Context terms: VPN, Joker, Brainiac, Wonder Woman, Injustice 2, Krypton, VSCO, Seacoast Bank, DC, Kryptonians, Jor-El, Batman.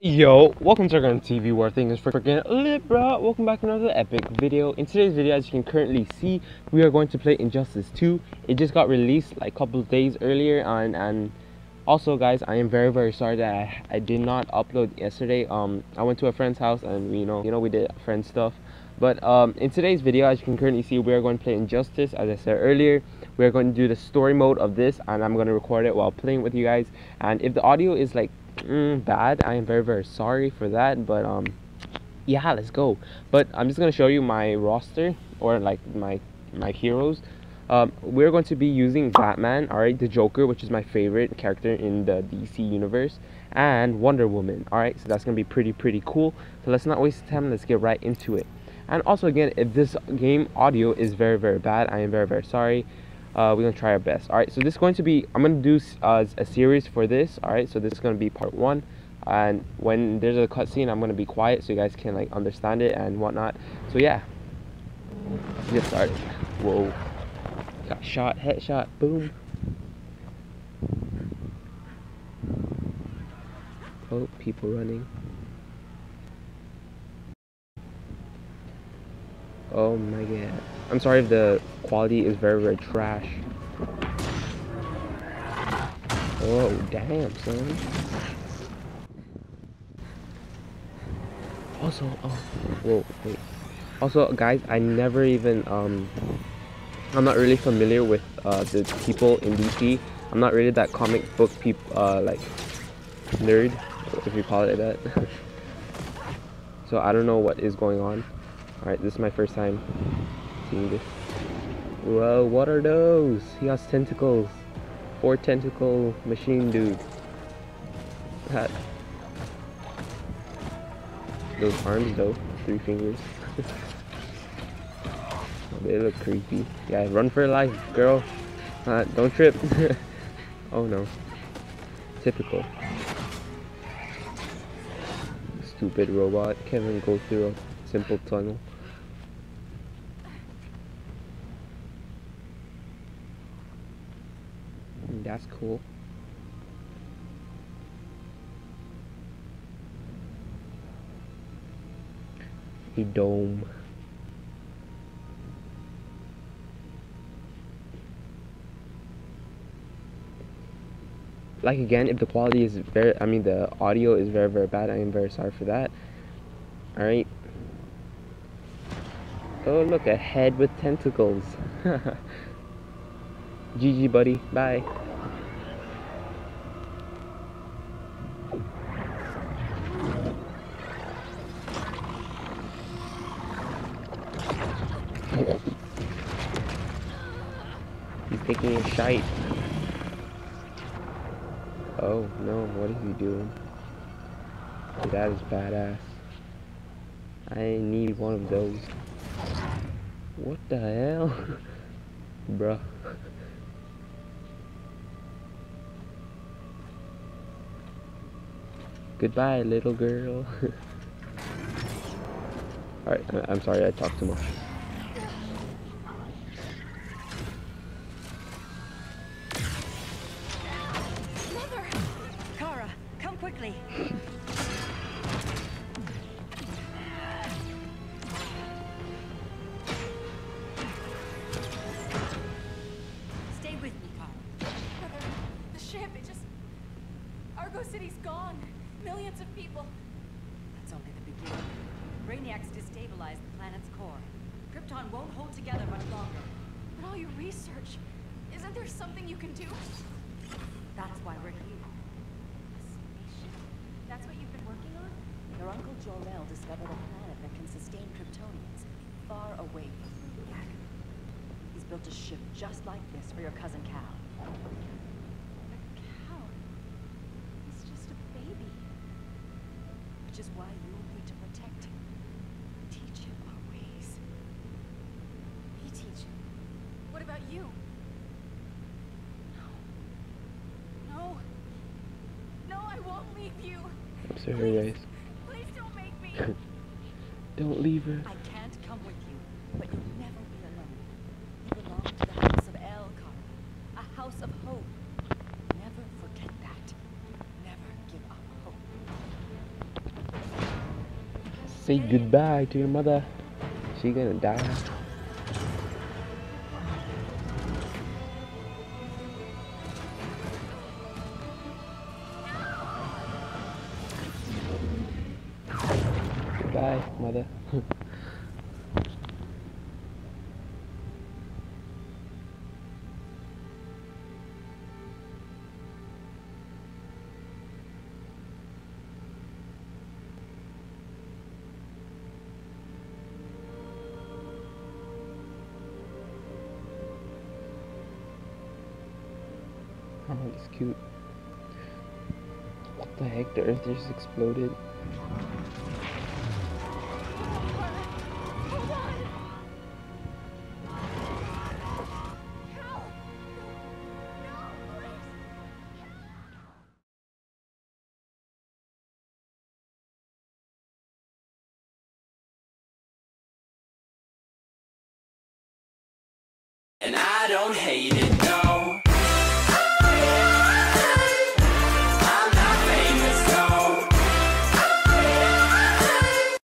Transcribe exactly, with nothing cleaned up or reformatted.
Yo, welcome to Kryptonians T V, where thing is freaking lit, bro. Welcome back to another epic video. In today's video, as you can currently see, we are going to play Injustice two. It just got released like a couple of days earlier, and and also, guys, I am very very sorry that I, I did not upload yesterday. Um, I went to a friend's house, and we you know you know we did friend stuff. But um, in today's video, as you can currently see, we are going to play Injustice. As I said earlier, we are going to do the story mode of this, and I'm going to record it while playing with you guys. And if the audio is like Mm, bad, I am very very sorry for that, but um yeah, let's go. But I'm just gonna show you my roster, or like my my heroes. Um we're going to be using Batman, all right, the Joker, which is my favorite character in the D C universe, and Wonder Woman. All right, so that's gonna be pretty pretty cool. So let's not waste time, let's get right into it. And also, again, if this game audio is very very bad, I am very very sorry. Uh, we're going to try our best. Alright, so this is going to be, I'm going to do uh, a series for this. Alright, so this is going to be part one. And when there's a cutscene, I'm going to be quiet so you guys can like understand it and whatnot. So yeah, let's get started. Whoa. Got shot, headshot, boom. Oh, people running. Oh my god. I'm sorry if the quality is very, very trash. Oh, damn, son. Also, oh, whoa, wait. Also, guys, I never even, um, I'm not really familiar with uh, the people in D C. I'm not really that comic book peop, uh, like, nerd, if you call it that. So I don't know what is going on. Alright, this is my first time seeing this. Whoa, what are those? He has tentacles. Four tentacle machine dude. That. Those arms though. Three fingers. They look creepy. Yeah, run for your life, girl. Uh, don't trip. Oh no. Typical. Stupid robot. Can't even go through a simple tunnel. That's cool. A dome. Like, again, if the quality is very, I mean, the audio is very, very bad, I am very sorry for that. Alright. Oh, look, a head with tentacles. G G, buddy. Bye. Taking a shite. Oh no, what is he doing? Dude, that is badass. I need one of those. What the hell? Bruh. Goodbye, little girl. Alright, I'm sorry I talked too much. Brainiac's destabilized the planet's core. Krypton won't hold together much longer. But all your research, isn't there something you can do? That's why we're here. A spaceship? That's what you've been working on? Your uncle Jor-El discovered a planet that can sustain Kryptonians, far away from Brainiac. He's built a ship just like this for your cousin Cal. But Cal, he's just a baby. Which is why you need to protect him. Teach him our ways. We teach him. What about you? No. No. No, I won't leave you. I'm sorry, guys. Please don't make me. Don't leave her. I can't come with you, but you'll never be alone. You belong to the house of El, Kara, a house of hope. Never forget that. Never give up hope. Say goodbye to your mother. She gonna die. Bye, mother. Oh, it's cute. What the heck? The earth just exploded. And I don't hate it.